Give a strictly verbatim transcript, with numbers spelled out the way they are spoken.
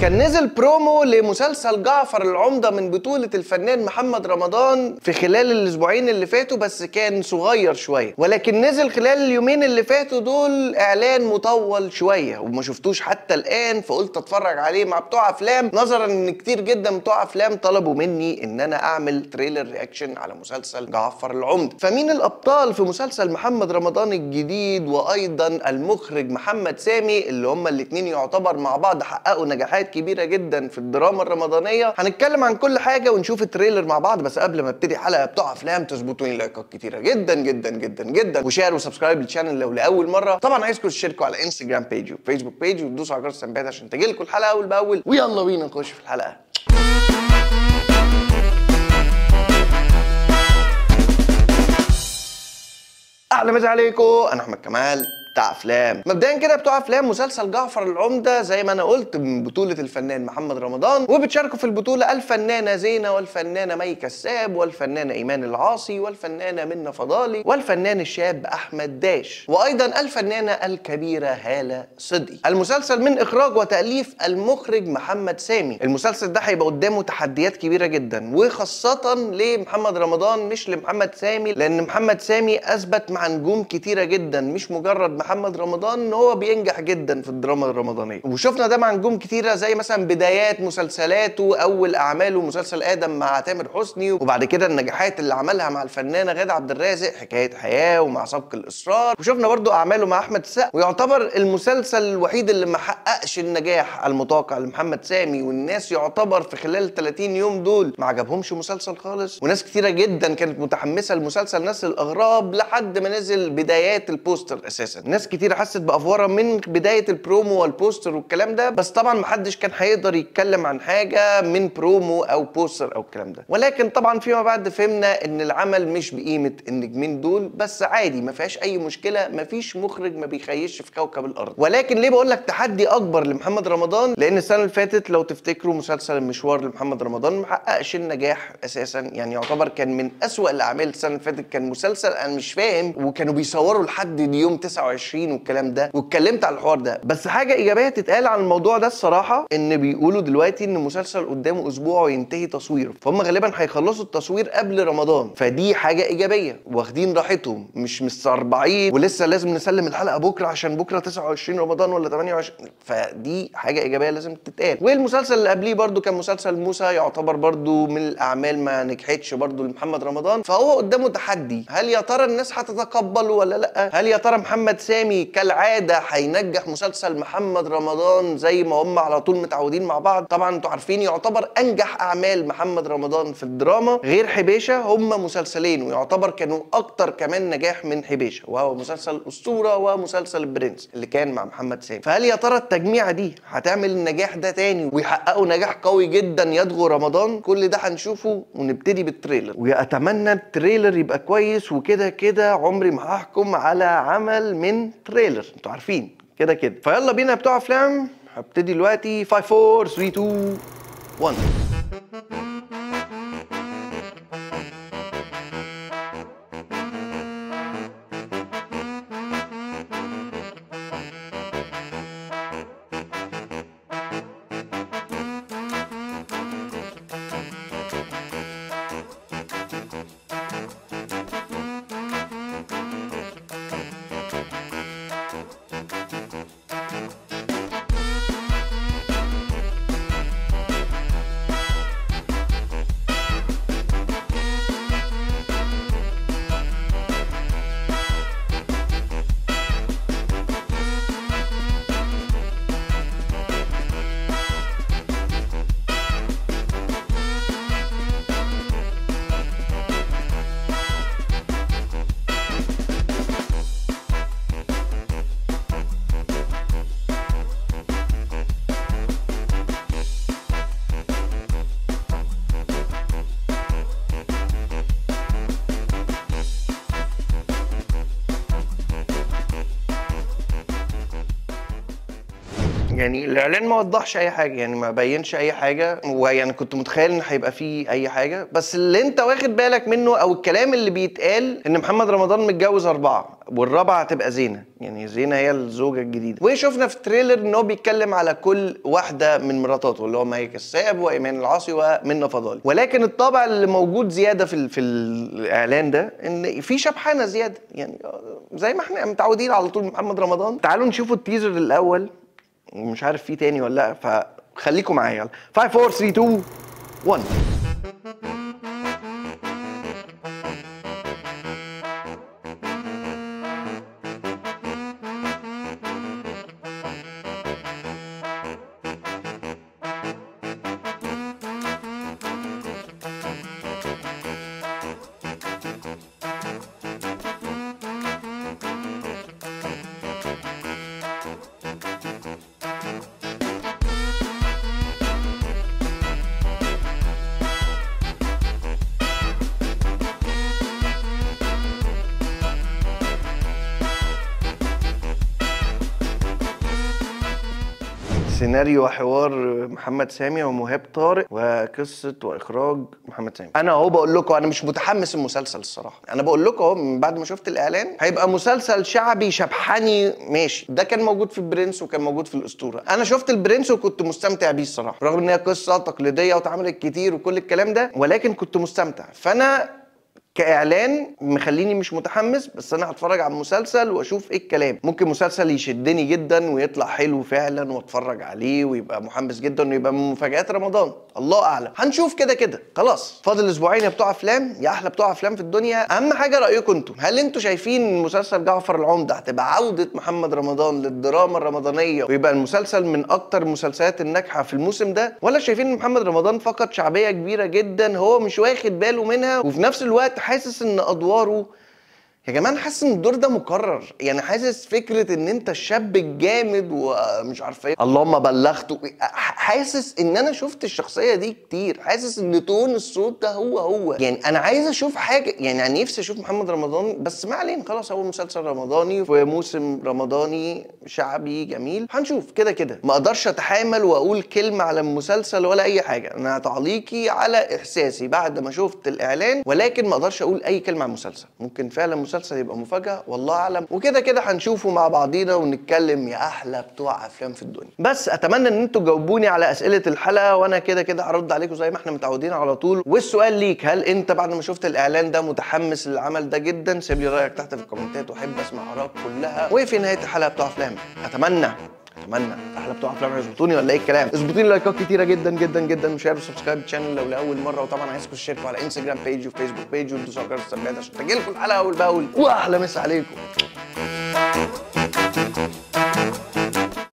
كان نزل برومو لمسلسل جعفر العمدة من بطولة الفنان محمد رمضان في خلال الأسبوعين اللي فاتوا، بس كان صغير شوية، ولكن نزل خلال اليومين اللي فاتوا دول إعلان مطول شوية وما شفتوش حتى الآن، فقلت أتفرج عليه مع بتوع أفلام، نظرا إن كتير جدا بتوع أفلام طلبوا مني إن أنا أعمل تريلر رياكشن على مسلسل جعفر العمدة. فمين الأبطال في مسلسل محمد رمضان الجديد؟ وأيضا المخرج محمد سامي، اللي هما الاتنين يعتبر مع بعض حققوا نجاحات كبيرة جدا في الدراما الرمضانية. هنتكلم عن كل حاجة ونشوف التريلر مع بعض، بس قبل ما ابتدي حلقة بتوع أفلام تظبطوني لايكات كتيرة جدا جدا جدا جدا، وشير وسبسكرايب للشانل لو لأول مرة. طبعا عايزكم تشتركوا على انستجرام بيجي وفيسبوك بيجي وتدوسوا على جرس التنبيهات عشان تجيلكوا الحلقة أول بأول، ويلا بينا نخش في الحلقة. أهلا وسهلا عليكم، أنا أحمد كمال، بتاع أفلام. مبدئيا كده بتوع أفلام، مسلسل جعفر العمدة زي ما أنا قلت من بطولة الفنان محمد رمضان، وبتشاركوا في البطولة الفنانة زينة والفنانة مي كساب والفنانة إيمان العاصي والفنانة منى فضالي والفنان الشاب أحمد داش، وأيضا الفنانة الكبيرة هالة صدقي. المسلسل من إخراج وتأليف المخرج محمد سامي. المسلسل ده هيبقى قدامه تحديات كبيرة جدا، وخاصة لمحمد رمضان مش لمحمد سامي، لأن محمد سامي أثبت مع نجوم كتيرة جدا، مش مجرد محمد رمضان ان هو بينجح جدا في الدراما الرمضانيه، وشفنا ده مع نجوم كتيره زي مثلا بدايات مسلسلاته، اول اعماله مسلسل ادم مع تامر حسني، وبعد كده النجاحات اللي عملها مع الفنانه غاده عبد الرازق، حكايه حياه ومع سبق الاصرار، وشفنا برضو اعماله مع احمد السقا. ويعتبر المسلسل الوحيد اللي ما حققش النجاح المتوقع لمحمد سامي، والناس يعتبر في خلال ثلاثين يوم دول ما عجبهمش مسلسل خالص، وناس كتيره جدا كانت متحمسه لمسلسل نسل الاغراب لحد ما نزل بدايات البوستر. اساسا ناس كتير حست بأفوارة من بداية البرومو والبوستر والكلام ده، بس طبعا محدش كان هيقدر يتكلم عن حاجة من برومو أو بوستر أو الكلام ده، ولكن طبعا فيما بعد فهمنا إن العمل مش بقيمة النجمين دول، بس عادي ما فيهاش أي مشكلة، ما فيش مخرج ما بيخيش في كوكب الأرض. ولكن ليه بقول لك تحدي أكبر لمحمد رمضان؟ لأن السنة اللي فاتت لو تفتكروا مسلسل المشوار لمحمد رمضان ما حققش النجاح أساسا، يعني يعتبر كان من أسوأ الأعمال السنة اللي فاتت، كان مسلسل أنا مش فاهم، وكانوا بيصوروا لحد يوم تسعة وعشرين والكلام ده، واتكلمت على الحوار ده. بس حاجه ايجابيه تتقال عن الموضوع ده الصراحه، ان بيقولوا دلوقتي ان المسلسل قدامه اسبوع وينتهي تصويره، فهم غالبا هيخلصوا التصوير قبل رمضان، فدي حاجه ايجابيه، واخدين راحتهم مش مستربعين ولسه لازم نسلم الحلقه بكره عشان بكره تسعة وعشرين رمضان ولا ثمانية وعشرين، فدي حاجه ايجابيه لازم تتقال. والمسلسل اللي قبليه برده كان مسلسل موسى، يعتبر برده من الاعمال ما نجحتش برده لمحمد رمضان، فهو قدامه تحدي، هل يا ترى الناس هتتقبله ولا لا؟ هل يا ترى محمد سامي كالعاده هينجح مسلسل محمد رمضان زي ما هم على طول متعودين مع بعض؟ طبعا انتوا عارفين يعتبر انجح اعمال محمد رمضان في الدراما غير حبيشه هما مسلسلين، ويعتبر كانوا اكتر كمان نجاح من حبيشه، وهو مسلسل الأسطورة ومسلسل البرنس اللي كان مع محمد سامي. فهل يا ترى التجميعه دي هتعمل النجاح ده تاني ويحققوا نجاح قوي جدا يدغو رمضان؟ كل ده هنشوفه، ونبتدي بالتريلر، واتمنى التريلر يبقى كويس، وكده كده عمري ما هحكم على عمل من تريلر، انتوا عارفين كده كده. فيلا بينا بتوع افلام، هبتدي دلوقتي خمسة أربعة ثلاثة اتنين واحد. يعني الاعلان ما وضحش اي حاجه، يعني ما بينش اي حاجه، ويعني كنت متخيل ان هيبقى فيه اي حاجه، بس اللي انت واخد بالك منه او الكلام اللي بيتقال ان محمد رمضان متجوز اربعه، والرابعه هتبقى زينه، يعني زينه هي الزوجه الجديده. وشفنا في التريلر ان هو بيتكلم على كل واحده من مراتاته اللي هو مي كساب وايمان العاصي ومنى فضالي، ولكن الطابع اللي موجود زياده في في الاعلان ده ان في شبحانه زياده، يعني زي ما احنا متعودين على طول محمد رمضان. تعالوا نشوفوا التيزر الاول، مش عارف في تاني ولا لا، فخليكم معايا. يلا خمسة أربعة ثلاثة اتنين واحد. سيناريو وحوار محمد سامي ومهاب طارق، وقصه واخراج محمد سامي. انا اهو بقول لكم انا مش متحمس المسلسل الصراحه، انا بقول لكم اهو من بعد ما شفت الاعلان هيبقى مسلسل شعبي شبحاني ماشي. ده كان موجود في البرنس وكان موجود في الاسطوره، انا شفت البرنس وكنت مستمتع بيه الصراحه، رغم ان هي قصه تقليديه واتعملت كتير وكل الكلام ده، ولكن كنت مستمتع. فانا كاعلان مخليني مش متحمس، بس انا هتفرج على المسلسل واشوف ايه الكلام. ممكن مسلسل يشدني جدا ويطلع حلو فعلا واتفرج عليه ويبقى محمس جدا ويبقى من مفاجآت رمضان، الله اعلم. هنشوف كده كده خلاص. فاضل اسبوعين يا بتوع افلام، يا احلى بتوع افلام في الدنيا. اهم حاجه رايكم انتم، هل انتم شايفين مسلسل جعفر العمدة هتبقى عوده محمد رمضان للدراما الرمضانيه ويبقى المسلسل من اكتر المسلسلات الناجحه في الموسم ده، ولا شايفين ان محمد رمضان فقد شعبيه كبيره جدا هو مش واخد باله منها، وفي نفس الوقت حاسس ان ادواره يا جماعه، انا حاسس ان الدور ده مكرر، يعني حاسس فكره ان انت الشاب الجامد ومش عارف ايه، اللهم بلغته، حاسس ان انا شفت الشخصيه دي كتير، حاسس ان تون الصوت ده هو هو، يعني انا عايز اشوف حاجه، يعني انا نفسي اشوف محمد رمضان. بس ما علينا خلاص، هو مسلسل رمضاني في موسم رمضاني شعبي جميل، هنشوف كده كده. ما اقدرش اتحامل واقول كلمه على المسلسل ولا اي حاجه، انا تعليقي على احساسي بعد ما شفت الاعلان، ولكن ما اقدرش اقول اي كلمه على المسلسل. ممكن فعلا المسلسل يبقى مفاجأة، والله أعلم. وكده كده هنشوفه مع بعضينا ونتكلم يا أحلى بتوع أفلام في الدنيا. بس أتمنى إن أنتوا تجاوبوني على أسئلة الحلقة، وأنا كده كده هرد عليكم زي ما إحنا متعودين على طول. والسؤال ليك، هل أنت بعد ما شفت الإعلان ده متحمس للعمل ده جدا؟ سيب لي رأيك تحت في الكومنتات وأحب أسمع آرائك كلها. وفي نهاية الحلقة بتوع أفلام أتمنى اتمنى احلى بتوع افلام يظبطوني ولا ايه الكلام؟ اظبطوني لايكات كتيره جدا جدا جدا، وشير وسبسكرايب الشانل لو لاول مره، وطبعا عايزكم تشتركوا على انستجرام بيج وفيسبوك بيج، وادوسوا على جرس التنبيهات عشان تجيلكم الحلقه اول باول. واحلى مسا عليكم.